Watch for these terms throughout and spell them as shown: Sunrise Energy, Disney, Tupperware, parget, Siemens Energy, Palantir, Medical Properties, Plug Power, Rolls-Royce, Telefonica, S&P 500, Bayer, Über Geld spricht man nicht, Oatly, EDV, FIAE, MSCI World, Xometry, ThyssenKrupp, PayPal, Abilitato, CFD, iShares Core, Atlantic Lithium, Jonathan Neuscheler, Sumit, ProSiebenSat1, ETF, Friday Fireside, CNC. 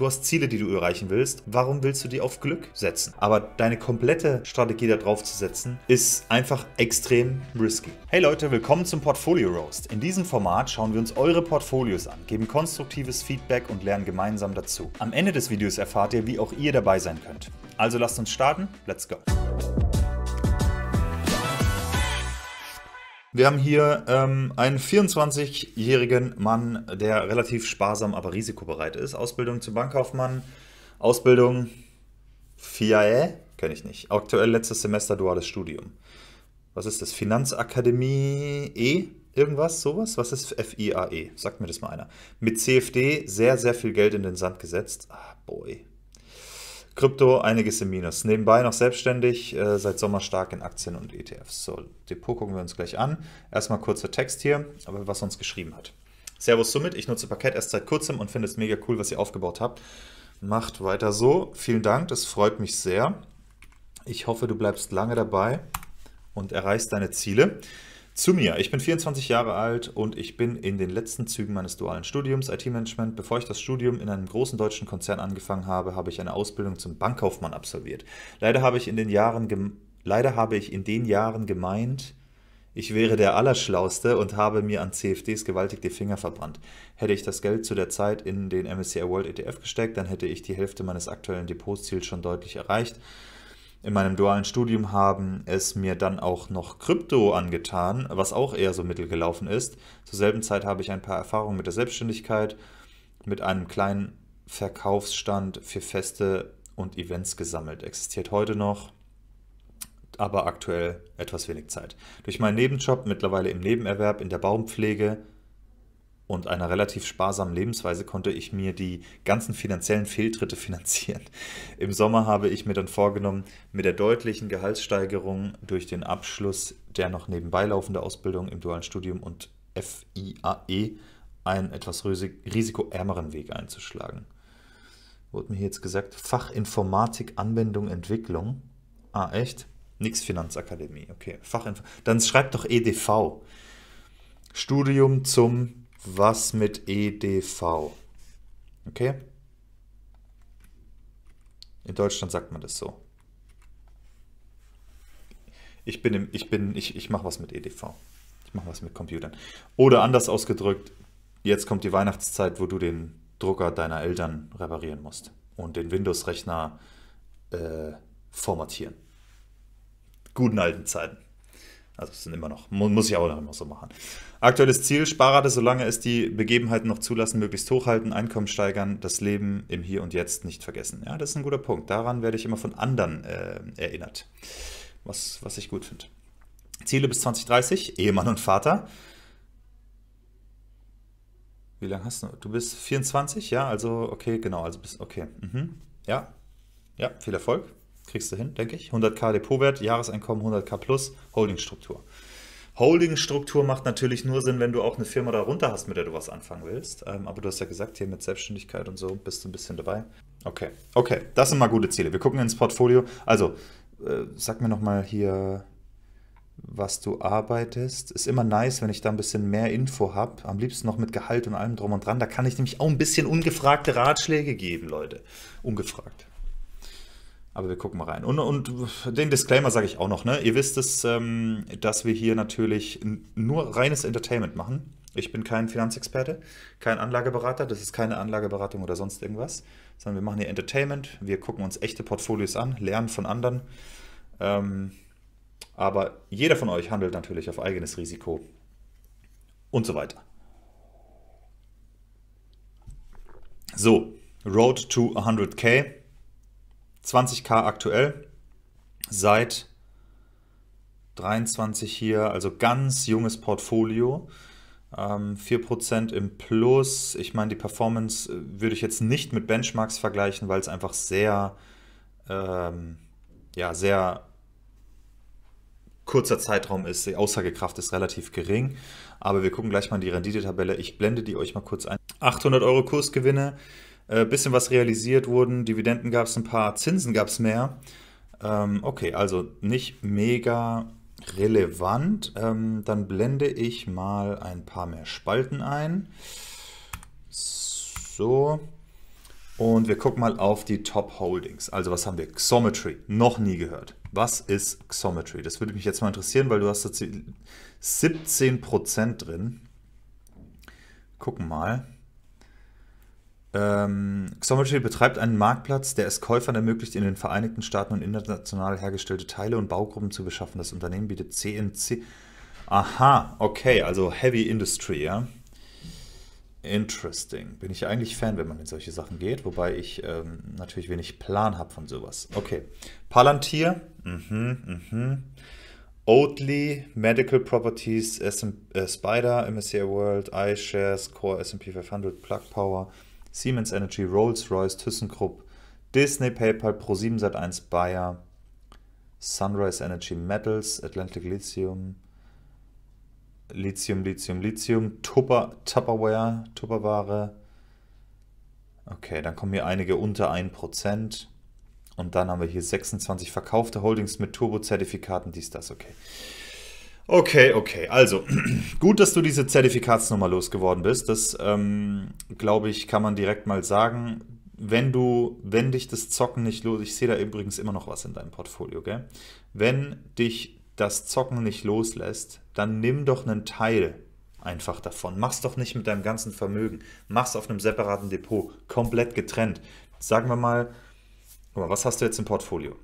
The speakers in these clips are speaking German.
Du hast Ziele, die du erreichen willst. Warum willst du die auf Glück setzen? Aber deine komplette Strategie da drauf zu setzen, ist einfach extrem risky. Hey Leute, willkommen zum Portfolio Roast. In diesem Format schauen wir uns eure Portfolios an, geben konstruktives Feedback und lernen gemeinsam dazu. Am Ende des Videos erfahrt ihr, wie auch ihr dabei sein könnt. Also lasst uns starten. Let's go. Wir haben hier einen 24-jährigen Mann, der relativ sparsam, aber risikobereit ist. Ausbildung zum Bankkaufmann, Ausbildung FIAE, kenne ich nicht. Aktuell letztes Semester duales Studium. Was ist das? Finanzakademie E? Irgendwas? Sowas? Was ist FIAE? Sagt mir das mal einer. Mit CFD sehr, sehr viel Geld in den Sand gesetzt. Ah, boy. Krypto, einiges im Minus. Nebenbei noch selbstständig, seit Sommer stark in Aktien und ETFs. So, Depot gucken wir uns gleich an. Erstmal kurzer Text hier, aber was uns geschrieben hat. Servus Sumit, ich nutze Parqet erst seit kurzem und finde es mega cool, was ihr aufgebaut habt. Macht weiter so. Vielen Dank, das freut mich sehr. Ich hoffe, du bleibst lange dabei und erreichst deine Ziele. Zu mir. Ich bin 24 Jahre alt und ich bin in den letzten Zügen meines dualen Studiums IT-Management. Bevor ich das Studium in einem großen deutschen Konzern angefangen habe, habe ich eine Ausbildung zum Bankkaufmann absolviert. Leider habe ich in den Jahren gemeint, ich wäre der Allerschlauste und habe mir an CFDs gewaltig die Finger verbrannt. Hätte ich das Geld zu der Zeit in den MSCI World ETF gesteckt, dann hätte ich die Hälfte meines aktuellen Depotziels schon deutlich erreicht. In meinem dualen Studium haben es mir dann auch noch Krypto angetan, was auch eher so mittelgelaufen ist. Zur selben Zeit habe ich ein paar Erfahrungen mit der Selbstständigkeit, mit einem kleinen Verkaufsstand für Feste und Events gesammelt. Existiert heute noch, aber aktuell etwas wenig Zeit. Durch meinen Nebenjob, mittlerweile im Nebenerwerb, in der Baumpflege und einer relativ sparsamen Lebensweise konnte ich mir die ganzen finanziellen Fehltritte finanzieren. Im Sommer habe ich mir dann vorgenommen, mit der deutlichen Gehaltssteigerung durch den Abschluss der noch nebenbei laufenden Ausbildung im dualen Studium und FIAE einen etwas risikoärmeren Weg einzuschlagen. Wurde mir hier jetzt gesagt, Fachinformatik, Anwendung, Entwicklung. Ah, echt? Nix Finanzakademie, okay. Dann schreibt doch EDV. Studium zum... Was mit EDV? Okay. In Deutschland sagt man das so. Ich mache was mit EDV. Ich mache was mit Computern. Oder anders ausgedrückt, jetzt kommt die Weihnachtszeit, wo du den Drucker deiner Eltern reparieren musst und den Windows-Rechner formatieren. Guten alten Zeiten. Also das sind immer noch, muss ich auch noch so machen. Aktuelles Ziel, Sparrate, solange es die Begebenheiten noch zulassen, möglichst hochhalten, Einkommen steigern, das Leben im Hier und Jetzt nicht vergessen. Ja, das ist ein guter Punkt. Daran werde ich immer von anderen erinnert, was ich gut finde. Ziele bis 2030, Ehemann und Vater. Wie lange hast du? Du bist 24, ja, also okay, genau, also bist, okay. Mhm. Ja, viel Erfolg. Kriegst du hin, denke ich. 100k Depotwert, Jahreseinkommen 100k plus, Holdingstruktur. Holdingstruktur macht natürlich nur Sinn, wenn du auch eine Firma darunter hast, mit der du was anfangen willst. Aber du hast ja gesagt, hier mit Selbstständigkeit und so bist du ein bisschen dabei. Okay, das sind mal gute Ziele. Wir gucken ins Portfolio. Also, sag mir nochmal hier, was du arbeitest. Ist immer nice, wenn ich da ein bisschen mehr Info habe. Am liebsten noch mit Gehalt und allem drum und dran. Da kann ich nämlich auch ein bisschen ungefragte Ratschläge geben, Leute. Ungefragt. Aber wir gucken mal rein. Und den Disclaimer sage ich auch noch, ne? Ihr wisst es, dass wir hier natürlich nur reines Entertainment machen. Ich bin kein Finanzexperte, kein Anlageberater. Das ist keine Anlageberatung oder sonst irgendwas. Sondern wir machen hier Entertainment. Wir gucken uns echte Portfolios an, lernen von anderen. Aber jeder von euch handelt natürlich auf eigenes Risiko und so weiter. So, Road to 100k. 20k aktuell, seit 23 hier, also ganz junges Portfolio, 4% im Plus. Ich meine, die Performance würde ich jetzt nicht mit Benchmarks vergleichen, weil es einfach sehr, sehr kurzer Zeitraum ist. Die Aussagekraft ist relativ gering, aber wir gucken gleich mal in die Renditetabelle. Ich blende die euch mal kurz ein. 800 Euro Kursgewinne. Bisschen was realisiert wurden, Dividenden gab es ein paar, Zinsen gab es mehr. Okay, also nicht mega relevant. Dann blende ich mal ein paar mehr Spalten ein. So. Und wir gucken mal auf die Top Holdings. Also was haben wir? Xometry, noch nie gehört. Was ist Xometry? Das würde mich jetzt mal interessieren, weil du hast jetzt 17% drin. Gucken mal. Xometry betreibt einen Marktplatz, der es Käufern ermöglicht, in den Vereinigten Staaten und international hergestellte Teile und Baugruppen zu beschaffen. Das Unternehmen bietet CNC... Aha, okay, also Heavy Industry, ja. Interesting. Bin ich eigentlich Fan, wenn man in solche Sachen geht, wobei ich natürlich wenig Plan habe von sowas. Okay, Palantir, Oatly, Medical Properties, Spider, MSCI World, iShares Core, S&P 500, Plug Power, Siemens Energy, Rolls-Royce, ThyssenKrupp, Disney, PayPal, ProSiebenSat1, Bayer, Sunrise Energy, Metals, Atlantic Lithium, Tupperware, Tupperware. Okay, dann kommen hier einige unter 1%. Und dann haben wir hier 26 verkaufte Holdings mit Turbo-Zertifikaten, dies, das, okay. Okay, also gut, dass du diese Zertifikatsnummer losgeworden bist. Das, glaube ich, kann man direkt mal sagen. Wenn dich das Zocken nicht los... Ich sehe da übrigens immer noch was in deinem Portfolio, gell? Wenn dich das Zocken nicht loslässt, dann nimm doch einen Teil einfach davon. Mach's doch nicht mit deinem ganzen Vermögen. Mach's auf einem separaten Depot, komplett getrennt. Sagen wir mal, guck mal, was hast du jetzt im Portfolio?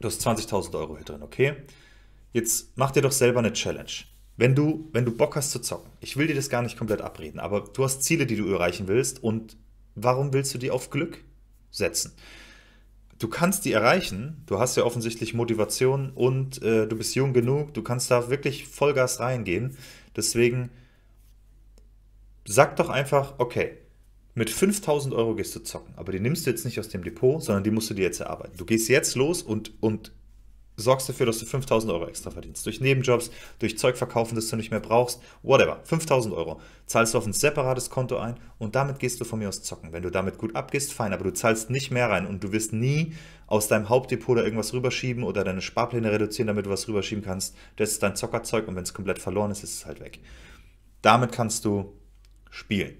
Du hast 20.000 Euro hier drin, okay? Jetzt mach dir doch selber eine Challenge. Wenn du Bock hast zu zocken, ich will dir das gar nicht komplett abreden, aber du hast Ziele, die du erreichen willst, und warum willst du die auf Glück setzen? Du kannst die erreichen, du hast ja offensichtlich Motivation und du bist jung genug, du kannst da wirklich Vollgas reingehen. Deswegen sag doch einfach, okay, mit 5.000 Euro gehst du zocken, aber die nimmst du jetzt nicht aus dem Depot, sondern die musst du dir jetzt erarbeiten. Du gehst jetzt los und sorgst dafür, dass du 5.000 Euro extra verdienst. Durch Nebenjobs, durch Zeug verkaufen, das du nicht mehr brauchst, whatever. 5.000 Euro zahlst du auf ein separates Konto ein und damit gehst du von mir aus zocken. Wenn du damit gut abgehst, fein, aber du zahlst nicht mehr rein und du wirst nie aus deinem Hauptdepot da irgendwas rüberschieben oder deine Sparpläne reduzieren, damit du was rüberschieben kannst. Das ist dein Zockerzeug und wenn es komplett verloren ist, ist es halt weg. Damit kannst du spielen.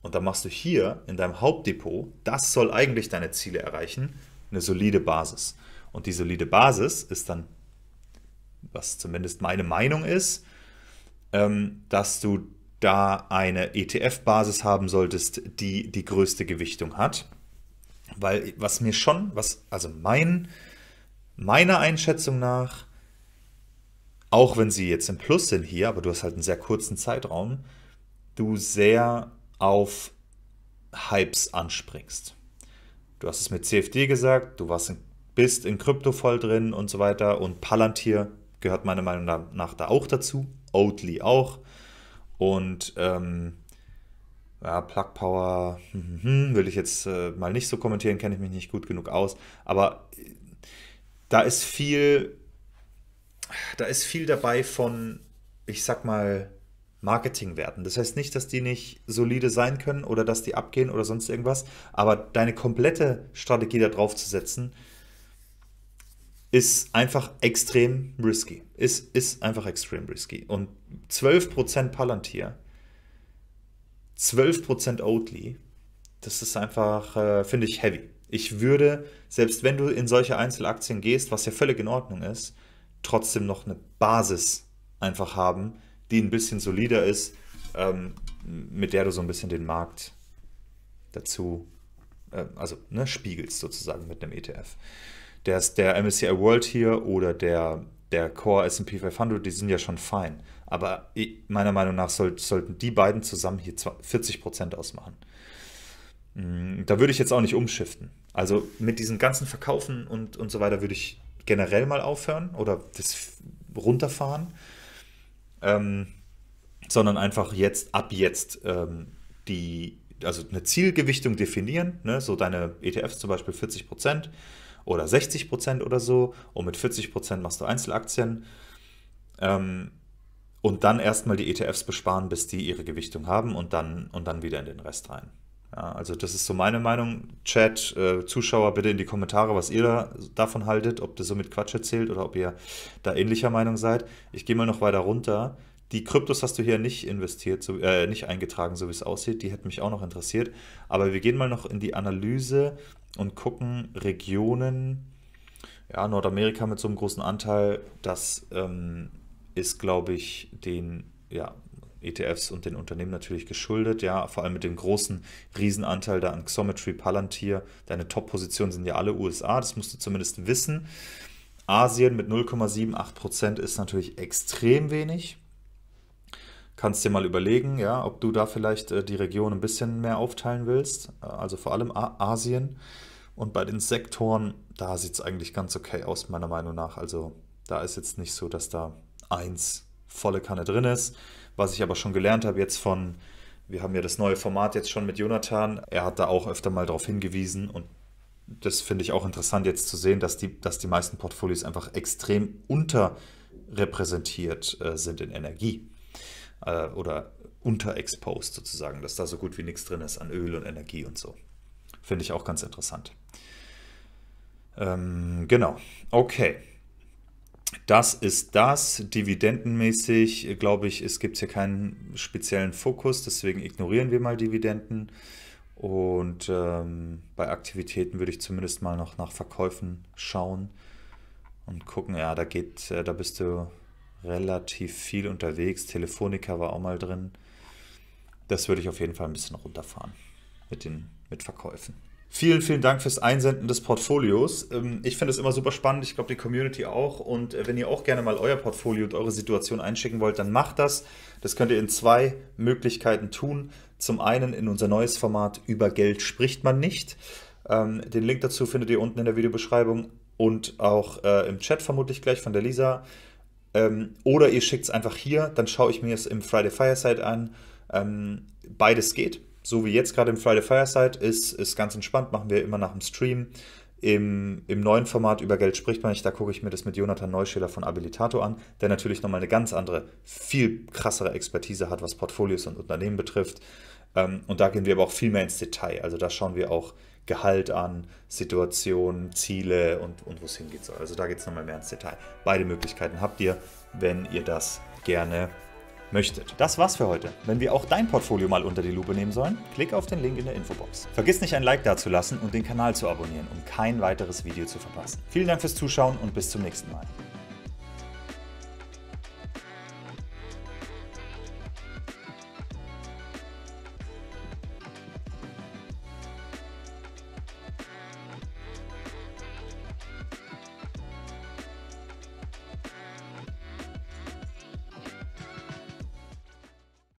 Und dann machst du hier in deinem Hauptdepot, das soll eigentlich deine Ziele erreichen, eine solide Basis. Und die solide Basis ist dann, was zumindest meine Meinung ist, dass du da eine ETF-Basis haben solltest, die die größte Gewichtung hat. Weil was mir schon, meiner Einschätzung nach, auch wenn sie jetzt im Plus sind hier, aber du hast halt einen sehr kurzen Zeitraum, du sehr auf Hypes anspringst. Du hast es mit CFD gesagt, du warst in bist in Krypto voll drin und so weiter. Und Palantir gehört meiner Meinung nach da auch dazu. Oatly auch. Und ja, Plug Power will ich jetzt mal nicht so kommentieren, kenne ich mich nicht gut genug aus. Aber da ist viel dabei von, ich sag mal, Marketingwerten. Das heißt nicht, dass die nicht solide sein können oder dass die abgehen oder sonst irgendwas. Aber deine komplette Strategie da drauf zu setzen, ist einfach extrem risky. Ist einfach extrem risky. Und 12% Palantir, 12% Oatly, das ist einfach, finde ich, heavy. Ich würde, selbst wenn du in solche Einzelaktien gehst, was ja völlig in Ordnung ist, trotzdem noch eine Basis einfach haben, die ein bisschen solider ist, mit der du so ein bisschen den Markt dazu, spiegelst sozusagen mit einem ETF. Der MSCI World hier oder der Core S&P 500, die sind ja schon fein. Aber meiner Meinung nach sollten die beiden zusammen hier 40% ausmachen. Da würde ich jetzt auch nicht umschiften. Also mit diesen ganzen Verkaufen und so weiter würde ich generell mal aufhören oder das runterfahren. Sondern einfach jetzt, also eine Zielgewichtung definieren, ne? So deine ETFs zum Beispiel 40%. Oder 60% oder so. Und mit 40% machst du Einzelaktien. Und dann erstmal die ETFs besparen, bis die ihre Gewichtung haben. Und dann wieder in den Rest rein. Ja, also das ist so meine Meinung. Chat, Zuschauer, bitte in die Kommentare, was ihr davon haltet. Ob das so mit Quatsch erzählt oder ob ihr da ähnlicher Meinung seid. Ich gehe mal noch weiter runter. Die Kryptos hast du hier nicht investiert, so, nicht eingetragen, so wie es aussieht. Die hätte mich auch noch interessiert. Aber wir gehen mal noch in die Analyse und gucken Regionen. Ja, Nordamerika mit so einem großen Anteil, das ist, glaube ich, den ETFs und den Unternehmen natürlich geschuldet. Ja, vor allem mit dem großen Riesenanteil da an Xometry, Palantir. Deine Top-Positionen sind ja alle USA, das musst du zumindest wissen. Asien mit 0,78% ist natürlich extrem wenig. Kannst dir mal überlegen, ja, ob du da vielleicht die Region ein bisschen mehr aufteilen willst. Also vor allem Asien. Und bei den Sektoren, da sieht es eigentlich ganz okay aus, meiner Meinung nach. Also da ist jetzt nicht so, dass da eins volle Kanne drin ist. Was ich aber schon gelernt habe jetzt von, wir haben ja das neue Format jetzt schon mit Jonathan. Er hat da auch öfter mal darauf hingewiesen und das finde ich auch interessant jetzt zu sehen, dass die meisten Portfolios einfach extrem unterrepräsentiert sind in Energie. Oder unterexposed sozusagen, dass da so gut wie nichts drin ist an Öl und Energie und so. Finde ich auch ganz interessant. Genau, okay. Das ist das. Dividendenmäßig, glaube ich, es gibt hier keinen speziellen Fokus, deswegen ignorieren wir mal Dividenden. Und bei Aktivitäten würde ich zumindest mal noch nach Verkäufen schauen und gucken, ja, da bist du relativ viel unterwegs. Telefonica war auch mal drin. Das würde ich auf jeden Fall ein bisschen runterfahren mit Verkäufen. Vielen, vielen Dank fürs Einsenden des Portfolios. Ich finde es immer super spannend. Ich glaube, die Community auch. Und wenn ihr auch gerne mal euer Portfolio und eure Situation einschicken wollt, dann macht das. Das könnt ihr in zwei Möglichkeiten tun. Zum einen in unser neues Format Über Geld spricht man nicht. Den Link dazu findet ihr unten in der Videobeschreibung und auch im Chat vermutlich gleich von der Lisa. Oder ihr schickt es einfach hier, dann schaue ich mir es im Friday Fireside an. Beides geht. So wie jetzt gerade im Friday Fireside ist ganz entspannt, machen wir immer nach dem Stream. Im neuen Format Über Geld spricht man nicht, da gucke ich mir das mit Jonathan Neuscheler von Abilitato an, der natürlich nochmal eine ganz andere, viel krassere Expertise hat, was Portfolios und Unternehmen betrifft. Und da gehen wir aber auch viel mehr ins Detail. Also da schauen wir auch Gehalt an, Situationen, Ziele und wo es hingeht soll. Also da geht es nochmal mehr ins Detail. Beide Möglichkeiten habt ihr, wenn ihr das gerne möchtet. Das war's für heute. Wenn wir auch dein Portfolio mal unter die Lupe nehmen sollen, klick auf den Link in der Infobox. Vergiss nicht, ein Like dazulassen und den Kanal zu abonnieren, um kein weiteres Video zu verpassen. Vielen Dank fürs Zuschauen und bis zum nächsten Mal.